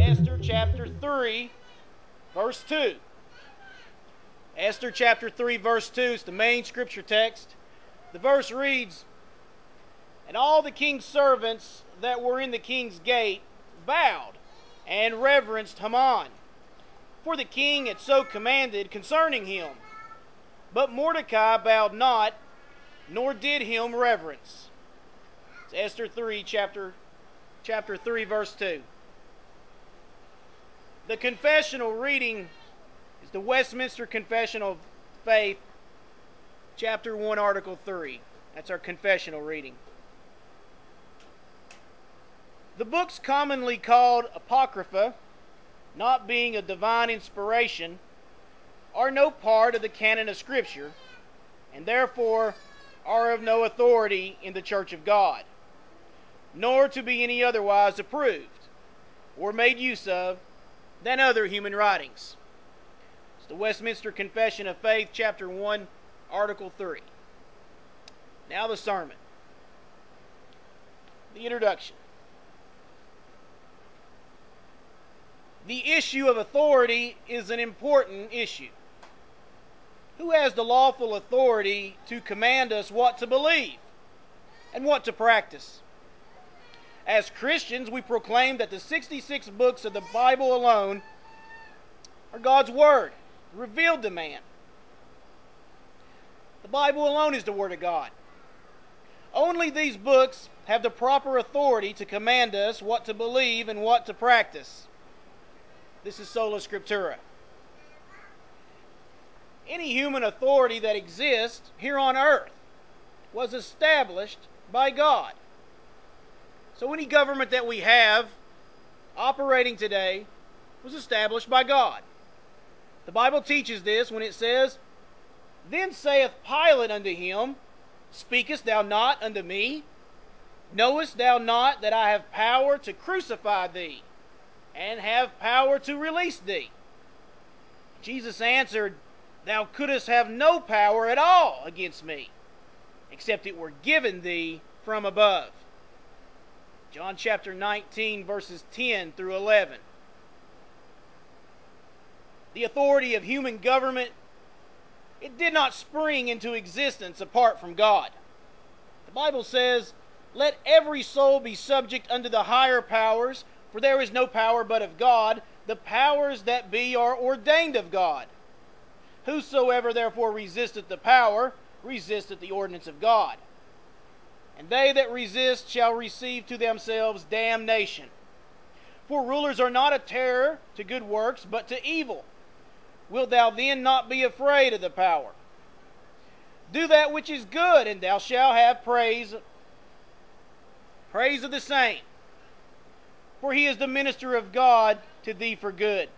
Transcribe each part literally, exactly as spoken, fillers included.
chapter three, verse two. Esther chapter three, verse two is the main scripture text. The verse reads, "And all the king's servants that were in the king's gate bowed and reverenced Haman, for the king had so commanded concerning him. But Mordecai bowed not, nor did him reverence." It's Esther three, chapter, chapter three, verse two. The confessional reading is the Westminster Confession of Faith, chapter one, article three. That's our confessional reading. The books commonly called Apocrypha, not being a divine inspiration, are no part of the canon of Scripture, and therefore are of no authority in the Church of God, nor to be any otherwise approved or made use of than other human writings. It's the Westminster Confession of Faith, chapter one, article three. Now the sermon. The introduction. The issue of authority is an important issue. Who has the lawful authority to command us what to believe and what to practice? As Christians, we proclaim that the sixty-six books of the Bible alone are God's Word, revealed to man. The Bible alone is the Word of God. Only these books have the proper authority to command us what to believe and what to practice. This is Sola Scriptura. Any human authority that exists here on earth was established by God. So any government that we have operating today was established by God. The Bible teaches this when it says, "Then saith Pilate unto him, Speakest thou not unto me? Knowest thou not that I have power to crucify thee, and have power to release thee? Jesus answered, Thou couldst have no power at all against me, except it were given thee from above." John chapter nineteen, verses ten through eleven. The authority of human government, it did not spring into existence apart from God. The Bible says, "Let every soul be subject unto the higher powers, for there is no power but of God. The powers that be are ordained of God. Whosoever therefore resisteth the power, resisteth the ordinance of God. And they that resist shall receive to themselves damnation. For rulers are not a terror to good works, but to evil. Wilt thou then not be afraid of the power? Do that which is good, and thou shalt have praise, praise of the same. For he is the minister of God to thee for good.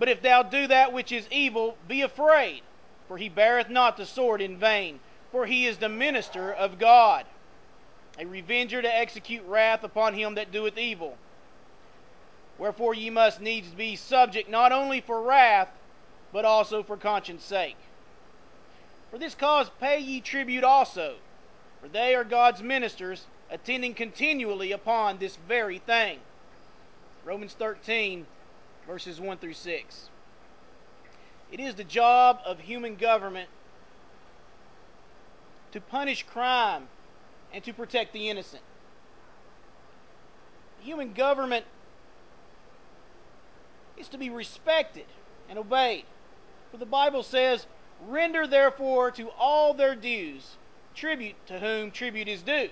But if thou do that which is evil, be afraid, for he beareth not the sword in vain, for he is the minister of God, a revenger to execute wrath upon him that doeth evil. Wherefore ye must needs be subject not only for wrath, but also for conscience sake. For this cause pay ye tribute also, for they are God's ministers, attending continually upon this very thing." Romans thirteen, verses one through six. It is the job of human government to punish crime and to protect the innocent. Human government is to be respected and obeyed. For the Bible says, "Render therefore to all their dues, tribute to whom tribute is due,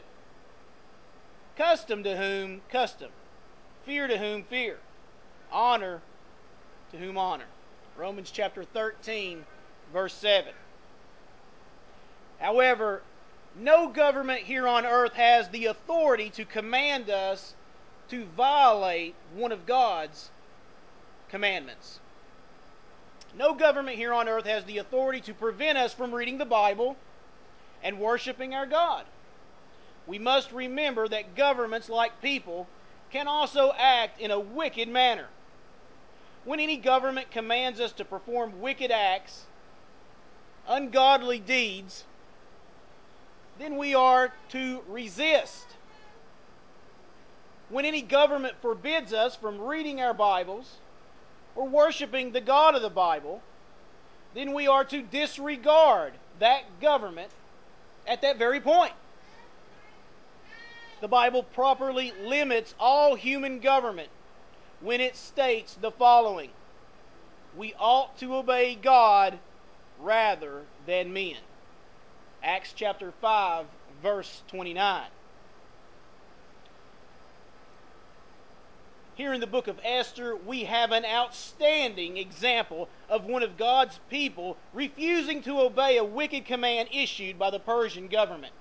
custom to whom custom, fear to whom fear, honor to whom honor." Romans chapter thirteen, verse seven. However, No government here on earth has the authority to command us to violate one of God's commandments. No government here on earth has the authority to prevent us from reading the Bible and worshiping our God. We must remember that governments, like people, can also act in a wicked manner. When any government commands us to perform wicked acts, ungodly deeds, then we are to resist. When any government forbids us from reading our Bibles or worshiping the God of the Bible, then we are to disregard that government at that very point. The Bible properly limits all human government when it states the following: we ought to obey God rather than men. Acts chapter five, verse twenty-nine. Here in the book of Esther, we have an outstanding example of one of God's people refusing to obey a wicked command issued by the Persian government.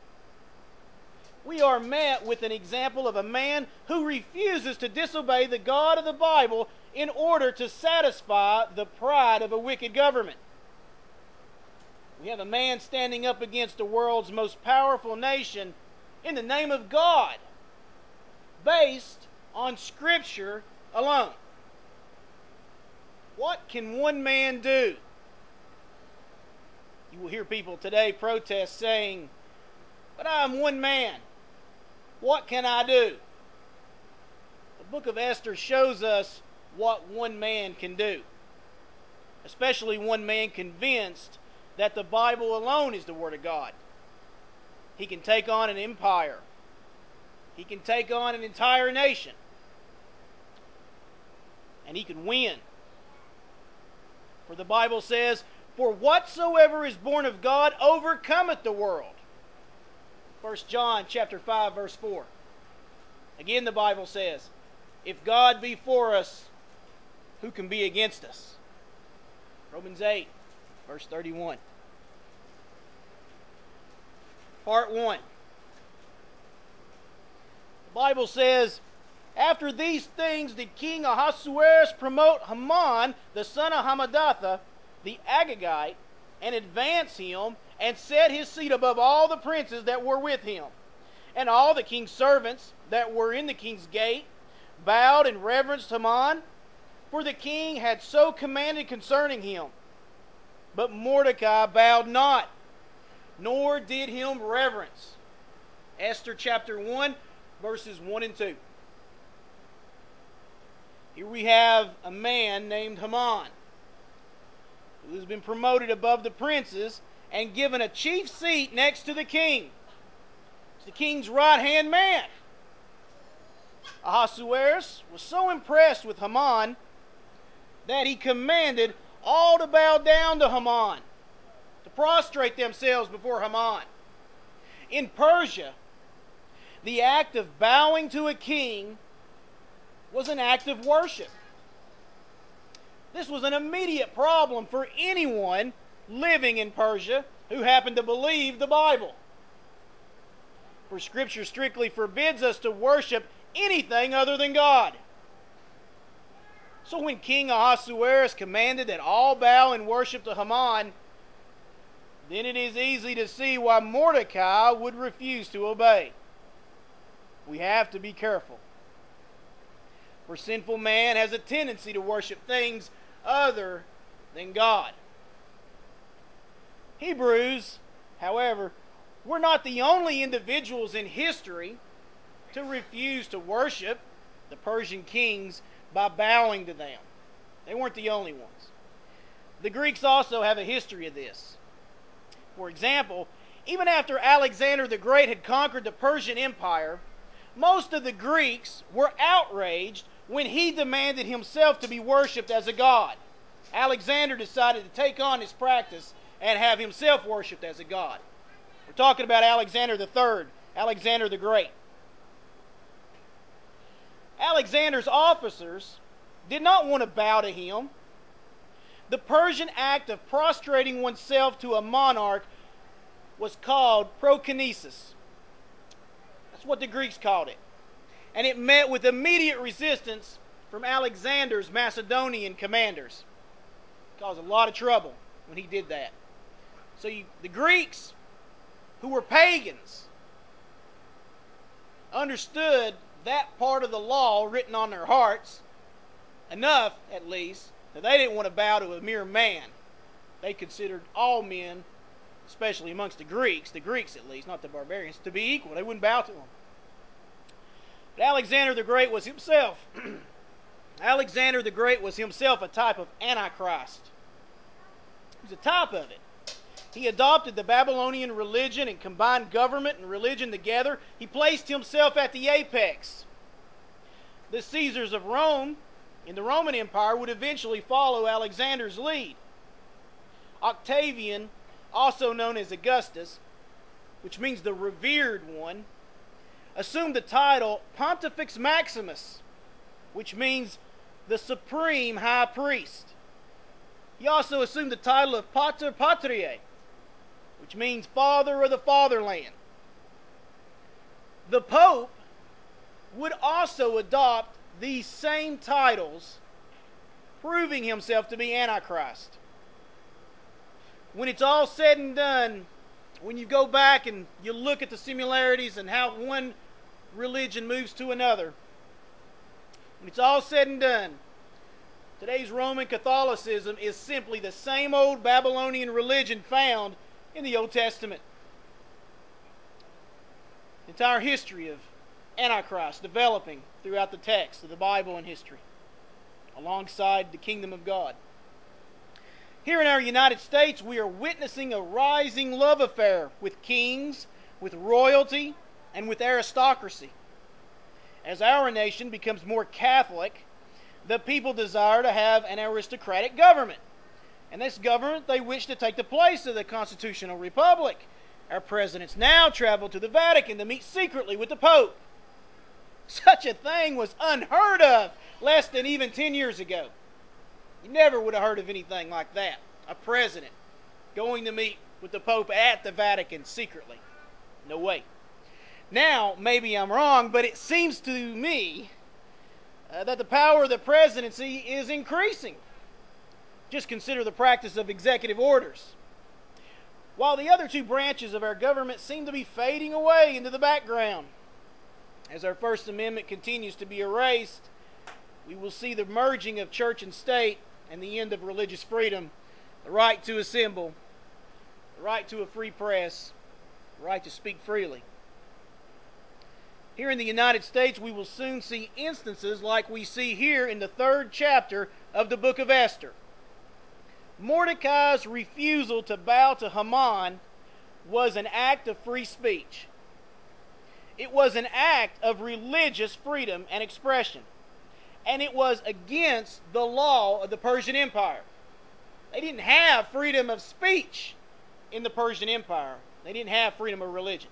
We are met with an example of a man who refuses to disobey the God of the Bible in order to satisfy the pride of a wicked government. We have a man standing up against the world's most powerful nation in the name of God, based on Scripture alone. What can one man do? You will hear people today protest saying, "But I am one man. What can I do?" The book of Esther shows us what one man can do, especially one man convinced that the Bible alone is the Word of God. He can take on an empire. He can take on an entire nation. And he can win. For the Bible says, "For whatsoever is born of God overcometh the world." First John chapter five, verse four. Again, the Bible says, "If God be for us, who can be against us?" Romans eight, verse thirty-one. Part one. The Bible says, "After these things did King Ahasuerus promote Haman, the son of Hamadatha, the Agagite, and advance him, and set his seat above all the princes that were with him. And all the king's servants that were in the king's gate bowed and reverenced Haman, for the king had so commanded concerning him. But Mordecai bowed not, nor did him reverence." Esther chapter one, verses one and two. Here we have a man named Haman, who has been promoted above the princes and given a chief seat next to the king. It's the king's right-hand man. Ahasuerus was so impressed with Haman that he commanded all to bow down to Haman, to prostrate themselves before Haman. In Persia, the act of bowing to a king was an act of worship. This was an immediate problem for anyone living in Persia who happened to believe the Bible. For Scripture strictly forbids us to worship anything other than God. So when King Ahasuerus commanded that all bow and worship to Haman, then it is easy to see why Mordecai would refuse to obey. We have to be careful. For sinful man has a tendency to worship things other than God. Hebrews, however, were not the only individuals in history to refuse to worship the Persian kings by bowing to them. They weren't the only ones. The Greeks also have a history of this. For example, even after Alexander the Great had conquered the Persian Empire, most of the Greeks were outraged when he demanded himself to be worshipped as a god. Alexander decided to take on his practice and have himself worshipped as a god. We're talking about Alexander the Third, Alexander the Great. Alexander's officers did not want to bow to him. The Persian act of prostrating oneself to a monarch was called prokinesis. That's what the Greeks called it. And it met with immediate resistance from Alexander's Macedonian commanders. It caused a lot of trouble when he did that. So you, the Greeks, who were pagans, understood that part of the law written on their hearts enough, at least, that they didn't want to bow to a mere man. They considered all men, especially amongst the Greeks, the Greeks at least, not the barbarians, to be equal. They wouldn't bow to them. But Alexander the Great was himself. Alexander the Great was himself a type of Antichrist. He was a type of it. He adopted the Babylonian religion and combined government and religion together. He placed himself at the apex. The Caesars of Rome and the Roman Empire would eventually follow Alexander's lead. Octavian, also known as Augustus, which means the revered one, assumed the title Pontifex Maximus, which means the supreme high priest. He also assumed the title of Pater Patriae, which means father of the fatherland. The Pope would also adopt these same titles, proving himself to be Antichrist. When it's all said and done, when you go back and you look at the similarities and how one religion moves to another, when it's all said and done, today's Roman Catholicism is simply the same old Babylonian religion found in the Old Testament. The entire history of Antichrist developing throughout the text of the Bible and history, alongside the kingdom of God. Here in our United States, we are witnessing a rising love affair with kings, with royalty, and with aristocracy. As our nation becomes more Catholic, the people desire to have an aristocratic government. And this government, they wish to take the place of the constitutional republic. Our presidents now travel to the Vatican to meet secretly with the Pope. Such a thing was unheard of less than even ten years ago. You never would have heard of anything like that. A president going to meet with the Pope at the Vatican secretly. No way. Now, maybe I'm wrong, but it seems to me uh, that the power of the presidency is increasing. Just consider the practice of executive orders. While the other two branches of our government seem to be fading away into the background, as our First Amendment continues to be erased, we will see the merging of church and state and the end of religious freedom, the right to assemble, the right to a free press, the right to speak freely. Here in the United States, we will soon see instances like we see here in the third chapter of the book of Esther. Mordecai's refusal to bow to Haman was an act of free speech. It was an act of religious freedom and expression. And it was against the law of the Persian Empire. They didn't have freedom of speech in the Persian Empire. They didn't have freedom of religion.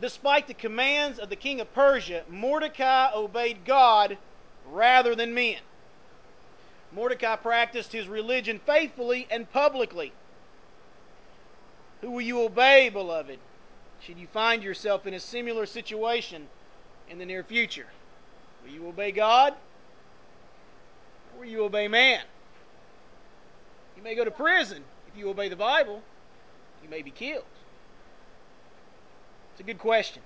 Despite the commands of the king of Persia, Mordecai obeyed God rather than men. Mordecai practiced his religion faithfully and publicly. Who will you obey, beloved, should you find yourself in a similar situation in the near future? Will you obey God, or will you obey man? You may go to prison if you obey the Bible. You may be killed. It's a good question.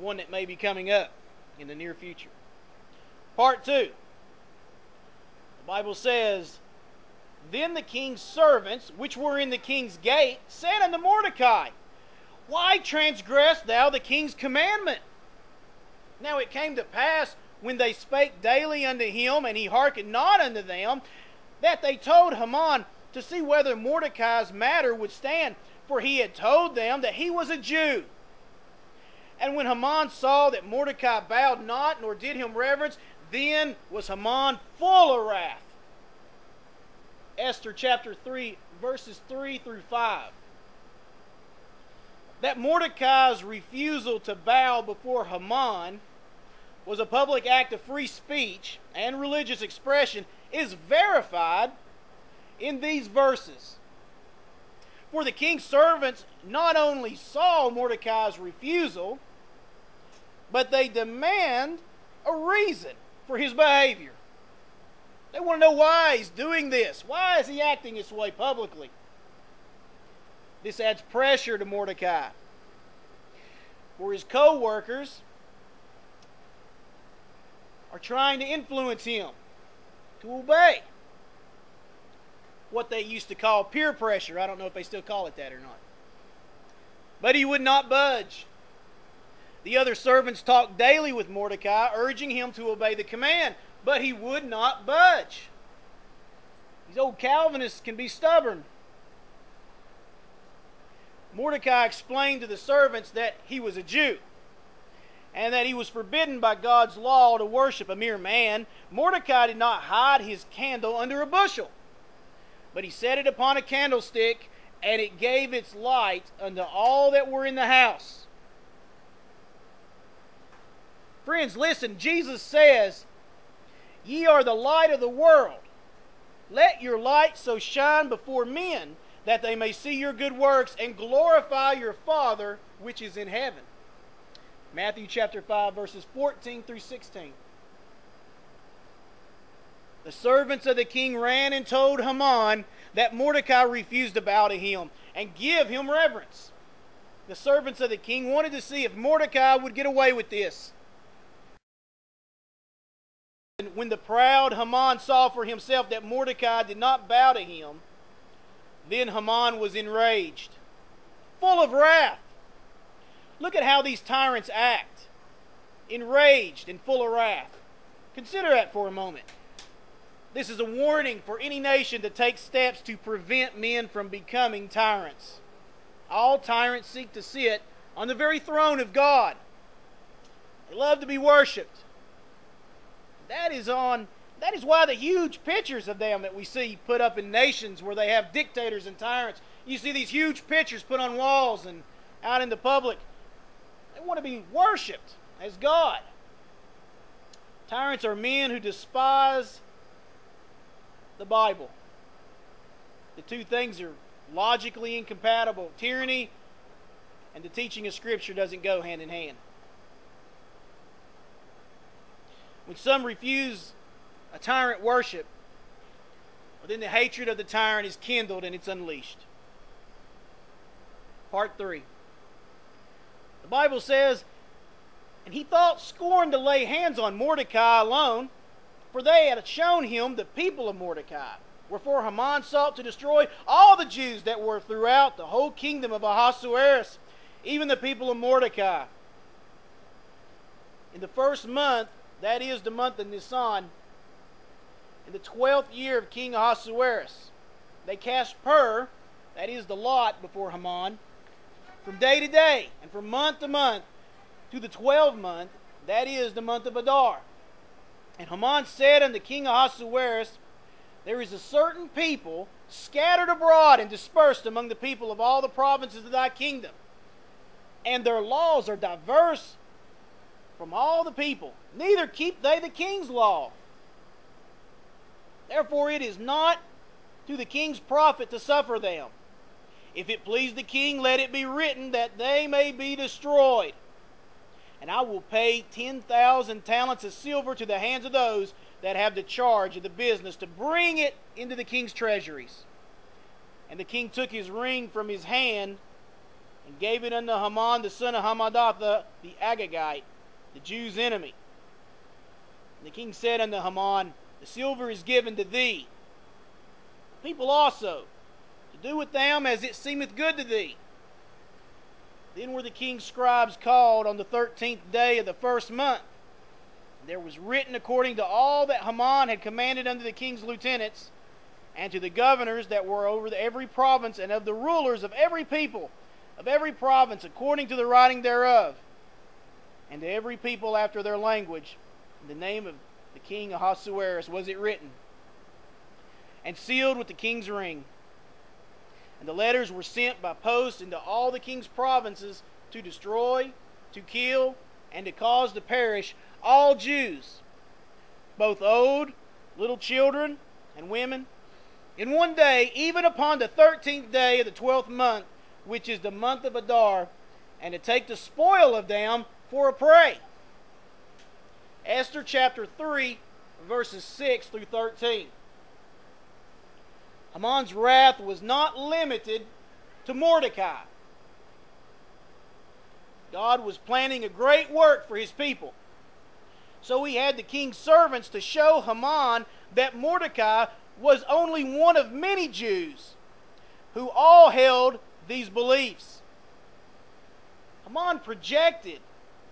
One that may be coming up in the near future. Part two. The Bible says, "Then the king's servants, which were in the king's gate, said unto Mordecai, Why transgress thou the king's commandment? Now it came to pass, when they spake daily unto him, and he hearkened not unto them, that they told Haman to see whether Mordecai's matter would stand, for he had told them that he was a Jew. And when Haman saw that Mordecai bowed not, nor did him reverence, then was Haman full of wrath." Esther chapter three, verses three through five. That Mordecai's refusal to bow before Haman was a public act of free speech and religious expression is verified in these verses. For the king's servants not only saw Mordecai's refusal, but they demand a reason for his behavior. They want to know why he's doing this. Why is he acting this way publicly? This adds pressure to Mordecai. For his co-workers are trying to influence him to obey. What they used to call peer pressure. I don't know if they still call it that or not. But he would not budge. The other servants talked daily with Mordecai, urging him to obey the command. But he would not budge. These old Calvinists can be stubborn. Mordecai explained to the servants that he was a Jew and that he was forbidden by God's law to worship a mere man. Mordecai did not hide his candle under a bushel, but he set it upon a candlestick, and it gave its light unto all that were in the house. Friends, listen, Jesus says, "Ye are the light of the world. Let your light so shine before men, that they may see your good works and glorify your Father which is in heaven." Matthew chapter five, verses fourteen through sixteen. The servants of the king ran and told Haman that Mordecai refused to bow to him and give him reverence. The servants of the king wanted to see if Mordecai would get away with this. And when the proud Haman saw for himself that Mordecai did not bow to him, then Haman was enraged, full of wrath. Look at how these tyrants act, enraged and full of wrath. Consider that for a moment. This is a warning for any nation to take steps to prevent men from becoming tyrants. All tyrants seek to sit on the very throne of God. They love to be worshipped. That is on... That is why the huge pictures of them that we see put up in nations where they have dictators and tyrants. You see these huge pictures put on walls and out in the public. They want to be worshipped as God. Tyrants are men who despise the Bible. The two things are logically incompatible. Tyranny and the teaching of Scripture doesn't go hand in hand. When some refuse a tyrant worship, well, then the hatred of the tyrant is kindled and it's unleashed. Part three. The Bible says, "And he thought scorn to lay hands on Mordecai alone, for they had shown him the people of Mordecai. Wherefore Haman sought to destroy all the Jews that were throughout the whole kingdom of Ahasuerus, even the people of Mordecai. In the first month, that is the month of Nisan, in the twelfth year of King Ahasuerus, they cast pur, that is the lot, before Haman, from day to day, and from month to month, to the twelfth month, that is the month of Adar. And Haman said unto King Ahasuerus, There is a certain people scattered abroad and dispersed among the people of all the provinces of thy kingdom, and their laws are diverse from all the people, neither keep they the king's law. Therefore it is not to the king's profit to suffer them. If it please the king, let it be written that they may be destroyed. And I will pay ten thousand talents of silver to the hands of those that have the charge of the business to bring it into the king's treasuries. And the king took his ring from his hand and gave it unto Haman the son of Hamadatha the Agagite, the Jews' enemy. And the king said unto Haman, The silver is given to thee, people also, to do with them as it seemeth good to thee. Then were the king's scribes called on the thirteenth day of the first month. And there was written according to all that Haman had commanded unto the king's lieutenants, and to the governors that were over every province, and of the rulers of every people, of every province, according to the writing thereof, and to every people after their language, in the name of the king Ahasuerus was it written, and sealed with the king's ring. And the letters were sent by post into all the king's provinces to destroy, to kill, and to cause to perish all Jews, both old, little children, and women, In one day, even upon the thirteenth day of the twelfth month, which is the month of Adar, and to take the spoil of them for a prey. Esther chapter three, verses six through thirteen. Haman's wrath was not limited to Mordecai. God was planning a great work for his people. So he had the king's servants to show Haman that Mordecai was only one of many Jews who all held these beliefs. Haman projected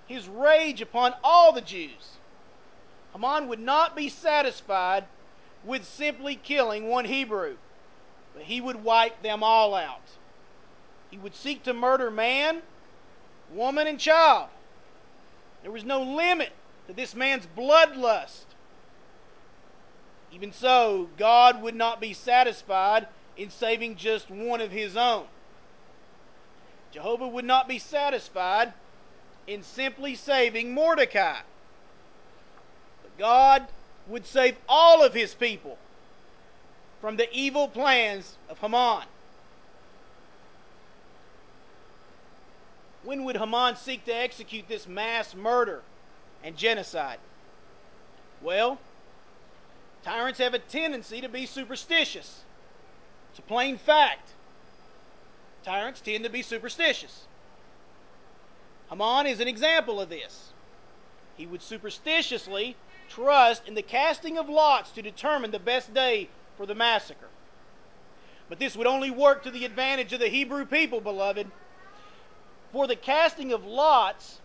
his rage upon all the Jews. Haman would not be satisfied with simply killing one Hebrew, but he would wipe them all out. He would seek to murder man, woman, and child. There was no limit to this man's bloodlust. Even so, God would not be satisfied in saving just one of his own. Jehovah would not be satisfied in simply saving Mordecai. But God would save all of his people from the evil plans of Haman. When would Haman seek to execute this mass murder and genocide? Well, tyrants have a tendency to be superstitious. It's a plain fact. Tyrants tend to be superstitious. Haman is an example of this. He would superstitiously trust in the casting of lots to determine the best day for the massacre. But this would only work to the advantage of the Hebrew people, beloved. For the casting of lots,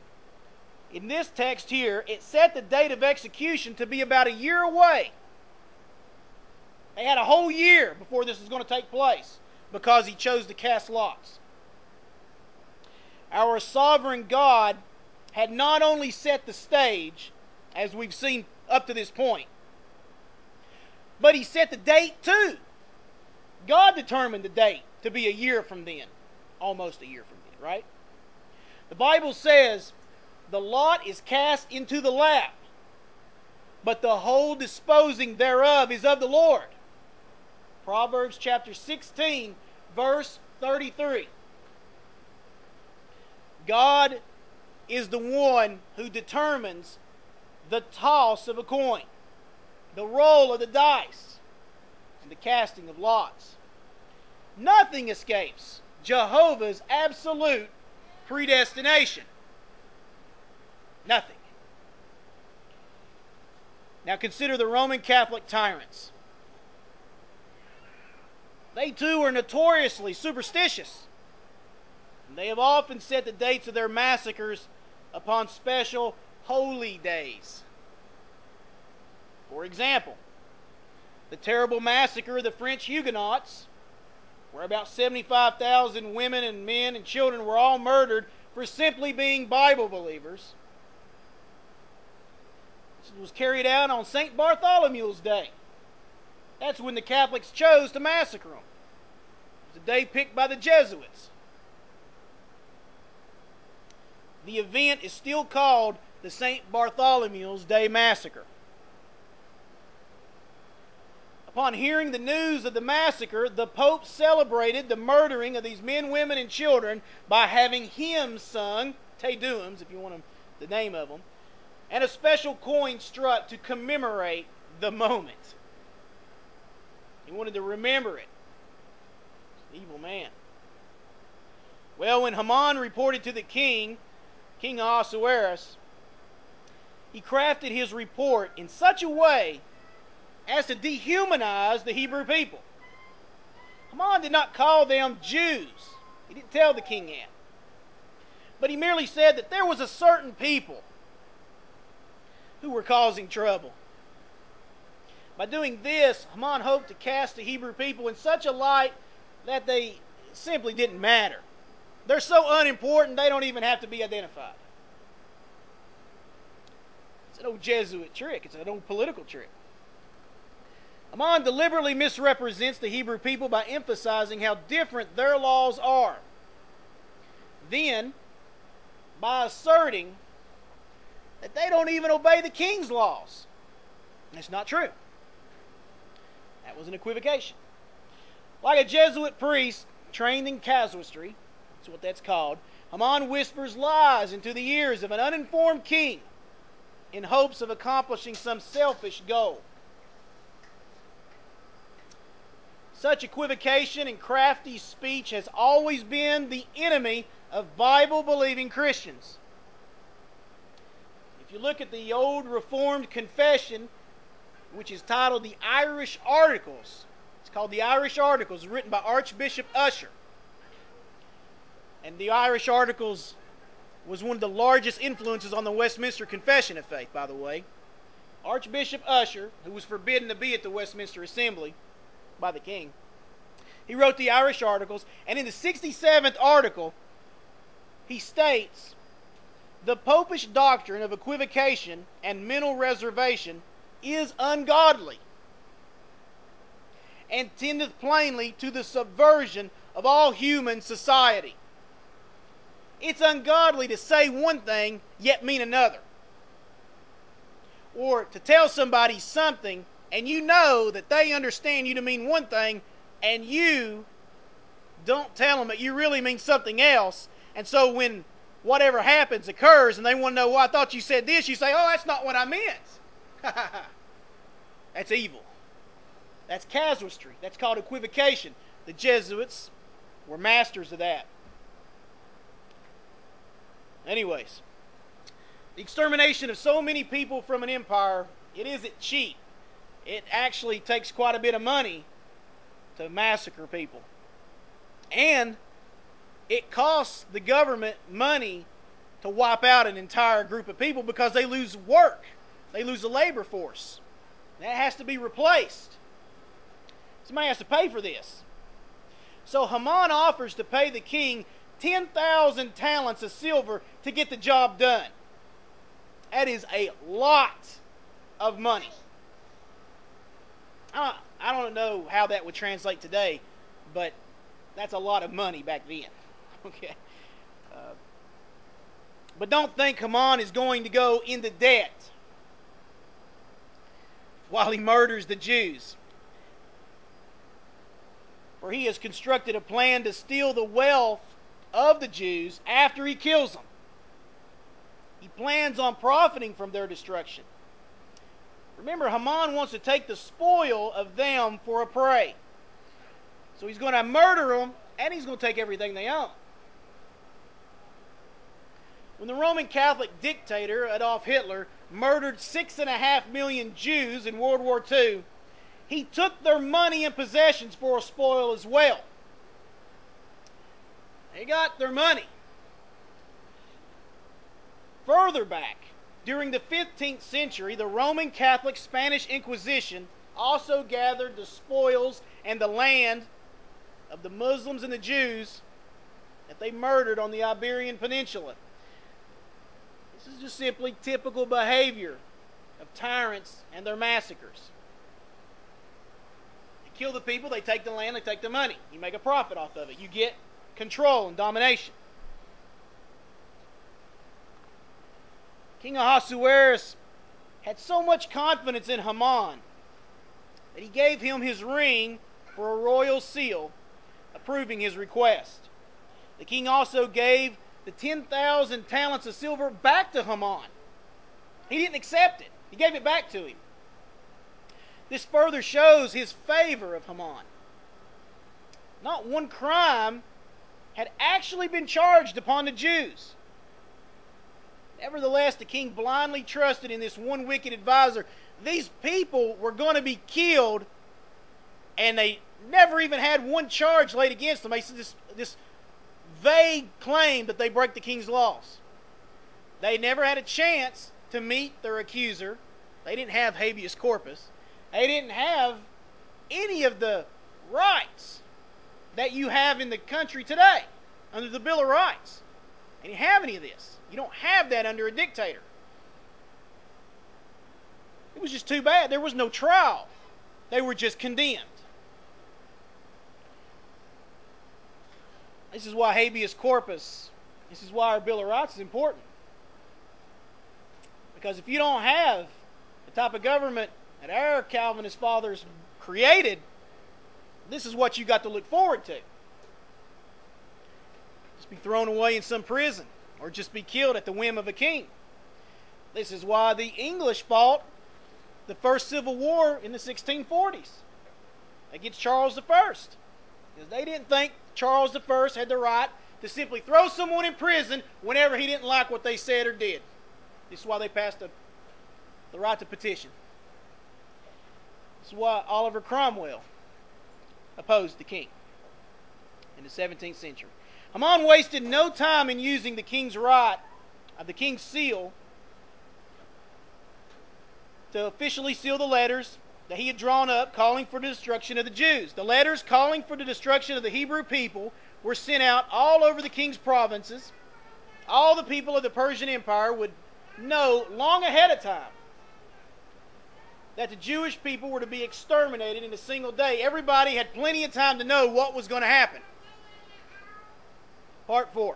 in this text here, it set the date of execution to be about a year away. They had a whole year before this was going to take place because he chose to cast lots. Our sovereign God had not only set the stage, as we've seen up to this point, but he set the date too. God determined the date to be a year from then, almost a year from then, right? The Bible says, the lot is cast into the lap, but the whole disposing thereof is of the Lord. Proverbs chapter sixteen, verse thirty-three. God is the one who determines the toss of a coin, the roll of the dice, and the casting of lots. Nothing escapes Jehovah's absolute predestination. Nothing. Now consider the Roman Catholic tyrants. They too are notoriously superstitious. And they have often set the dates of their massacres upon special holy days. For example, the terrible massacre of the French Huguenots, where about seventy-five thousand women and men and children were all murdered for simply being Bible believers, was carried out on Saint Bartholomew's Day. That's when the Catholics chose to massacre them. It was a day picked by the Jesuits. The event is still called the Saint Bartholomew's Day Massacre. Upon hearing the news of the massacre, the Pope celebrated the murdering of these men, women, and children by having hymns sung, Te Deums, if you want the name of them, and a special coin struck to commemorate the moment. He wanted to remember it. He's an evil man. Well, when Haman reported to the king, King Ahasuerus, he crafted his report in such a way as to dehumanize the Hebrew people. Haman did not call them Jews. He didn't tell the king that. But he merely said that there was a certain people who were causing trouble. By doing this, Haman hoped to cast the Hebrew people in such a light that they simply didn't matter. They're so unimportant, they don't even have to be identified. It's an old Jesuit trick. It's an old political trick. Haman deliberately misrepresents the Hebrew people by emphasizing how different their laws are. Then, by asserting that they don't even obey the king's laws. That's not true. That was an equivocation. Like a Jesuit priest trained in casuistry, that's what that's called, Haman whispers lies into the ears of an uninformed king in hopes of accomplishing some selfish goal. Such equivocation and crafty speech has always been the enemy of Bible-believing Christians. If you look at the old Reformed Confession, which is titled the Irish Articles, it's called the Irish Articles, written by Archbishop Usher. And the Irish Articles was one of the largest influences on the Westminster Confession of Faith, by the way. Archbishop Usher, who was forbidden to be at the Westminster Assembly by the king, he wrote the Irish Articles, and in the sixty-seventh article, he states, "The popish doctrine of equivocation and mental reservation is ungodly, and tendeth plainly to the subversion of all human society." It's ungodly to say one thing, yet mean another. Or to tell somebody something, and you know that they understand you to mean one thing, and you don't tell them that you really mean something else. And so when whatever happens occurs, and they want to know, well, I thought you said this, you say, oh, that's not what I meant. That's evil. That's casuistry. That's called equivocation. The Jesuits were masters of that. Anyways, the extermination of so many people from an empire, it isn't cheap. It actually takes quite a bit of money to massacre people. And it costs the government money to wipe out an entire group of people because they lose work. They lose a labor force. That has to be replaced. Somebody has to pay for this. So Haman offers to pay the king ten thousand talents of silver to get the job done. That is a lot of money. I don't know how that would translate today, but that's a lot of money back then. Okay. Uh, but don't think Haman is going to go into debt while he murders the Jews. For he has constructed a plan to steal the wealth of the Jews after he kills them. He plans on profiting from their destruction. Remember, Haman wants to take the spoil of them for a prey. So he's going to murder them, and he's going to take everything they own. When the Roman Catholic dictator Adolf Hitler murdered six and a half million Jews in World War Two, he took their money and possessions for a spoil as well. They got their money. Further back, during the fifteenth century, the Roman Catholic Spanish Inquisition also gathered the spoils and the land of the Muslims and the Jews that they murdered on the Iberian Peninsula. This is just simply typical behavior of tyrants and their massacres. They kill the people, they take the land, they take the money. You make a profit off of it. You get control and domination. King Ahasuerus had so much confidence in Haman that he gave him his ring for a royal seal approving his request. The king also gave the ten thousand talents of silver back to Haman. He didn't accept it. He gave it back to him. This further shows his favor of Haman. Not one crime had actually been charged upon the Jews. Nevertheless, the king blindly trusted in this one wicked advisor. These people were going to be killed, and they never even had one charge laid against them. They said this, this vague claim that they break the king's laws. They never had a chance to meet their accuser. They didn't have habeas corpus. They didn't have any of the rights that you have in the country today under the Bill of Rights. They didn't have any of this. You don't have that under a dictator. It was just too bad. There was no trial. They were just condemned. This is why habeas corpus, this is why our Bill of Rights is important. Because if you don't have the type of government that our Calvinist fathers created, this is what you got to look forward to. Just be thrown away in some prison, or just be killed at the whim of a king. This is why the English fought the first Civil War in the sixteen forties against Charles the First, because they didn't think Charles the First had the right to simply throw someone in prison whenever he didn't like what they said or did. This is why they passed the, the right to petition. This is why Oliver Cromwell opposed the king in the seventeenth century. Haman wasted no time in using the king's right of the king's seal to officially seal the letters that he had drawn up calling for the destruction of the Jews. The letters calling for the destruction of the Hebrew people were sent out all over the king's provinces. All the people of the Persian Empire would know long ahead of time that the Jewish people were to be exterminated in a single day. Everybody had plenty of time to know what was going to happen. Part four.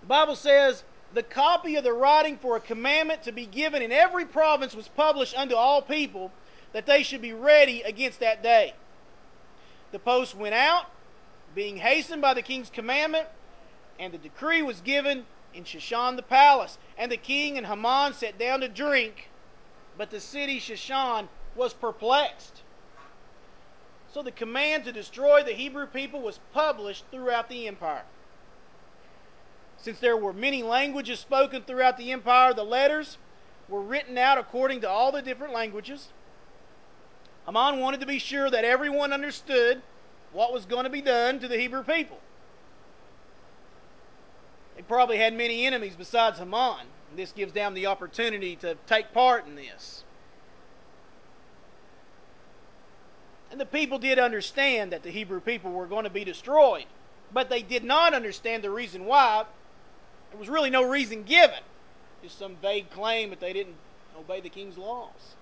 The Bible says, the copy of the writing for a commandment to be given in every province was published unto all people, that they should be ready against that day. The post went out, being hastened by the king's commandment, and the decree was given in Shushan the palace. And the king and Haman sat down to drink, but the city Shushan was perplexed. So the command to destroy the Hebrew people was published throughout the empire. Since there were many languages spoken throughout the empire, the letters were written out according to all the different languages. Haman wanted to be sure that everyone understood what was going to be done to the Hebrew people. They probably had many enemies besides Haman. This gives them the opportunity to take part in this. And the people did understand that the Hebrew people were going to be destroyed, but they did not understand the reason why. There was really no reason given. Just some vague claim that they didn't obey the king's laws.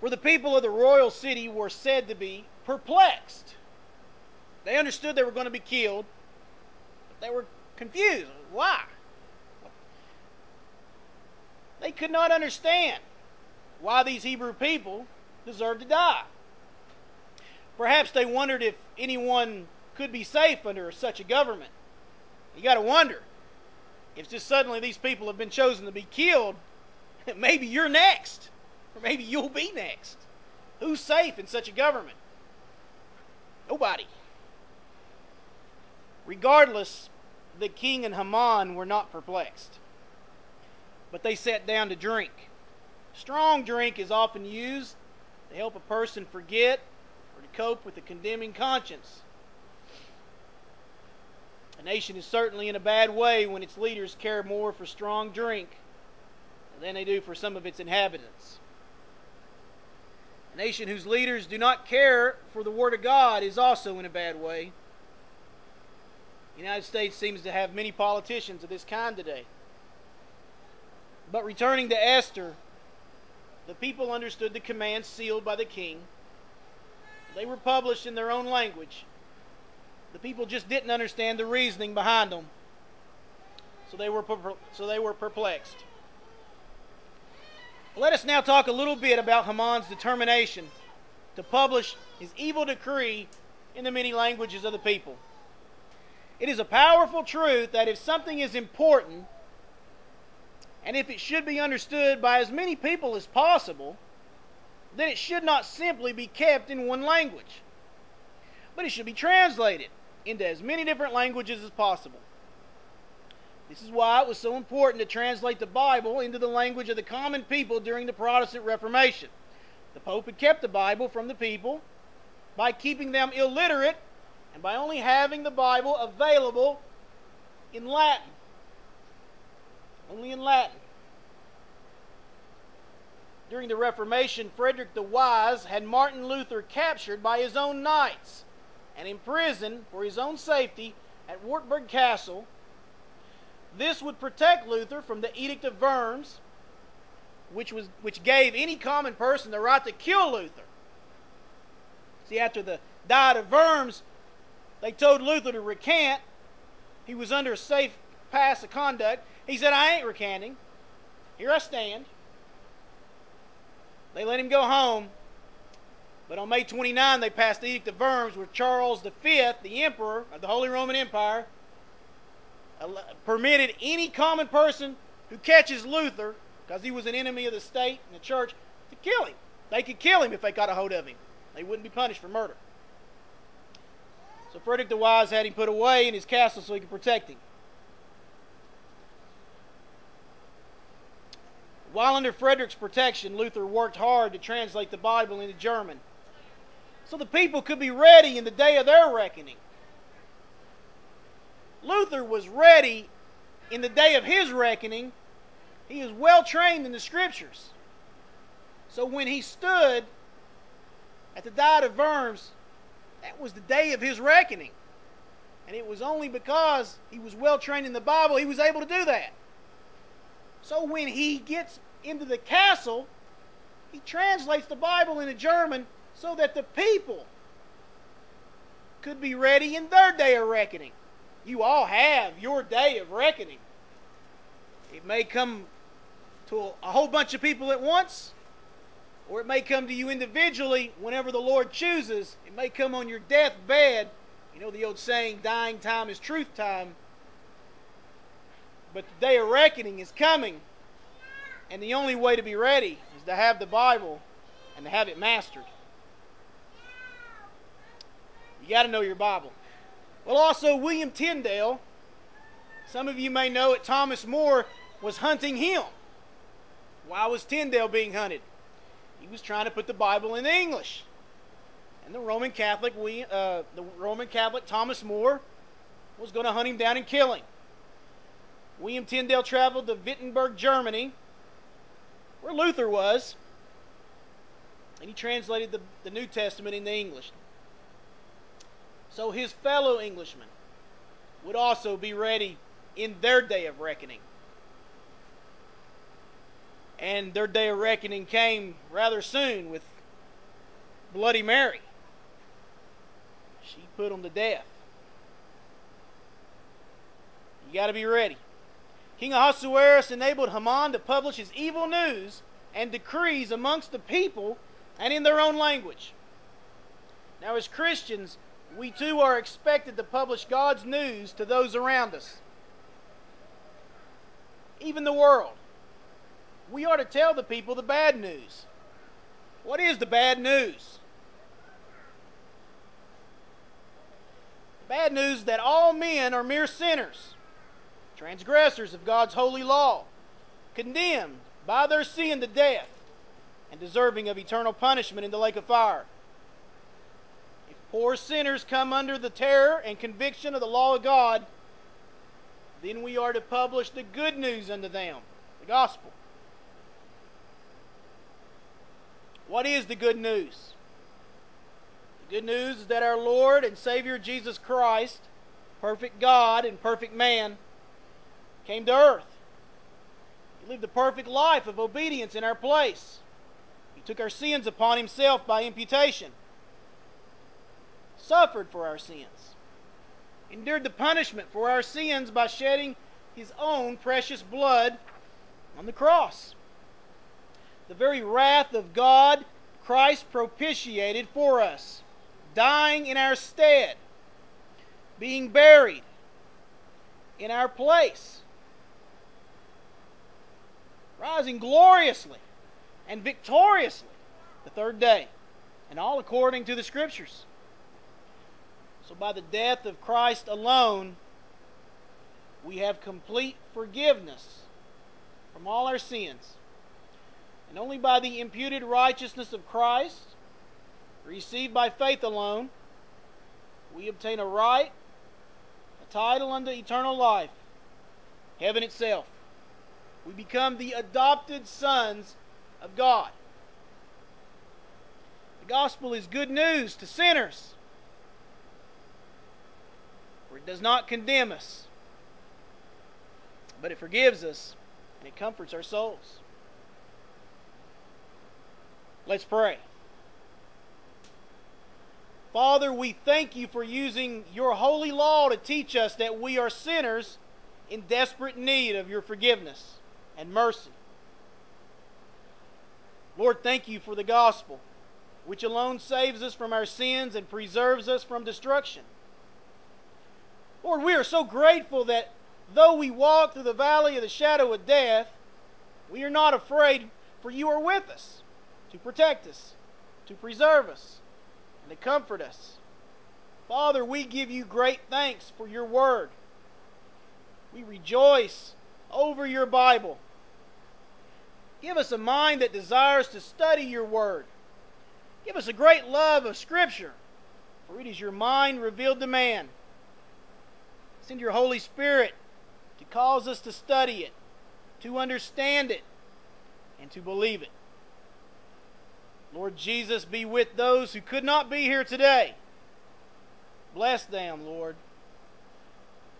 For the people of the royal city were said to be perplexed. They understood they were going to be killed, but they were confused. Why? They could not understand why these Hebrew people deserved to die. Perhaps they wondered if anyone could be safe under such a government. You got to wonder, if just suddenly these people have been chosen to be killed, maybe you're next, or maybe you'll be next. Who's safe in such a government? Nobody. Regardless, the king and Haman were not perplexed, but they sat down to drink. Strong drink is often used to help a person forget or to cope with a condemning conscience. A nation is certainly in a bad way when its leaders care more for strong drink than they do for some of its inhabitants. A nation whose leaders do not care for the Word of God is also in a bad way. The United States seems to have many politicians of this kind today. But returning to Esther, the people understood the command sealed by the king. They were published in their own language. The people just didn't understand the reasoning behind them, so they were so they were perplexed. Let us now talk a little bit about Haman's determination to publish his evil decree in the many languages of the people. It is a powerful truth that if something is important, and if it should be understood by as many people as possible, then it should not simply be kept in one language, but it should be translated into as many different languages as possible. This is why it was so important to translate the Bible into the language of the common people during the Protestant Reformation. The Pope had kept the Bible from the people by keeping them illiterate and by only having the Bible available in Latin. Only in Latin. During the Reformation, Frederick the Wise had Martin Luther captured by his own knights and imprisoned for his own safety at Wartburg Castle. This would protect Luther from the Edict of Worms, which, was, which gave any common person the right to kill Luther. See, after the Diet of Worms, they told Luther to recant. He was under a safe pass of conduct. He said, I ain't recanting. Here I stand. They let him go home. But on May twenty-ninth, they passed the Edict of Worms, where Charles the Fifth, the emperor of the Holy Roman Empire, permitted any common person who catches Luther, because he was an enemy of the state and the church, to kill him. They could kill him if they got a hold of him. They wouldn't be punished for murder. So Frederick the Wise had him put away in his castle so he could protect him. While under Frederick's protection, Luther worked hard to translate the Bible into German, so the people could be ready in the day of their reckoning. Luther was ready in the day of his reckoning. He was well trained in the Scriptures. So when he stood at the Diet of Worms, that was the day of his reckoning. And it was only because he was well trained in the Bible he was able to do that. So when he gets into the castle, he translates the Bible into German so that the people could be ready in their day of reckoning. You all have your day of reckoning. It may come to a whole bunch of people at once, or it may come to you individually whenever the Lord chooses. It may come on your deathbed. You know the old saying, dying time is truth time. But the day of reckoning is coming. And the only way to be ready is to have the Bible and to have it mastered. You got to know your Bible. Well, also William Tyndale, some of you may know that Thomas More was hunting him. Why was Tyndale being hunted? He was trying to put the Bible in English, and the Roman Catholic, we, uh, the Roman Catholic Thomas More, was going to hunt him down and kill him. William Tyndale traveled to Wittenberg, Germany, where Luther was, and he translated the, the New Testament into English. So his fellow Englishmen would also be ready in their day of reckoning. And their day of reckoning came rather soon with Bloody Mary. She put them to death. You got to be ready. King Ahasuerus enabled Haman to publish his evil news and decrees amongst the people and in their own language. Now, as Christians, we too are expected to publish God's news to those around us, even the world. We are to tell the people the bad news. What is the bad news? The bad news that all men are mere sinners, transgressors of God's holy law, condemned by their sin to death and deserving of eternal punishment in the lake of fire. If poor sinners come under the terror and conviction of the law of God, then we are to publish the good news unto them, the gospel. What is the good news? The good news is that our Lord and Savior Jesus Christ, perfect God and perfect man, came to earth. He lived a perfect life of obedience in our place. He took our sins upon himself by imputation, suffered for our sins, endured the punishment for our sins by shedding his own precious blood on the cross. The very wrath of God, Christ propitiated for us, dying in our stead, being buried in our place, rising gloriously and victoriously the third day, and all according to the Scriptures. So by the death of Christ alone, we have complete forgiveness from all our sins. And only by the imputed righteousness of Christ, received by faith alone, we obtain a right, a title unto eternal life, heaven itself. We become the adopted sons of God. The gospel is good news to sinners, for it does not condemn us, but it forgives us and it comforts our souls. Let's pray. Father, we thank you for using your holy law to teach us that we are sinners in desperate need of your forgiveness and mercy. Lord, thank you for the gospel. which alone saves us from our sins and preserves us from destruction. Lord, we are so grateful that though we walk through the valley of the shadow of death, we are not afraid, for you are with us to protect us, to preserve us, and to comfort us. Father, we give you great thanks for your word. We rejoice over your Bible. Give us a mind that desires to study your word. Give us a great love of Scripture, for it is your mind revealed to man. Send your Holy Spirit to cause us to study it, to understand it, and to believe it. Lord Jesus, be with those who could not be here today. Bless them, Lord.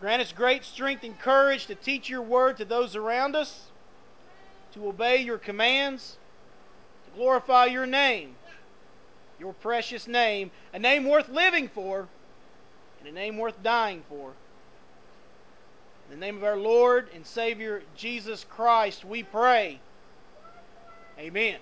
Grant us great strength and courage to teach your word to those around us, to obey your commands, to glorify your name, your precious name, a name worth living for, and a name worth dying for. In the name of our Lord and Savior, Jesus Christ, we pray. Amen.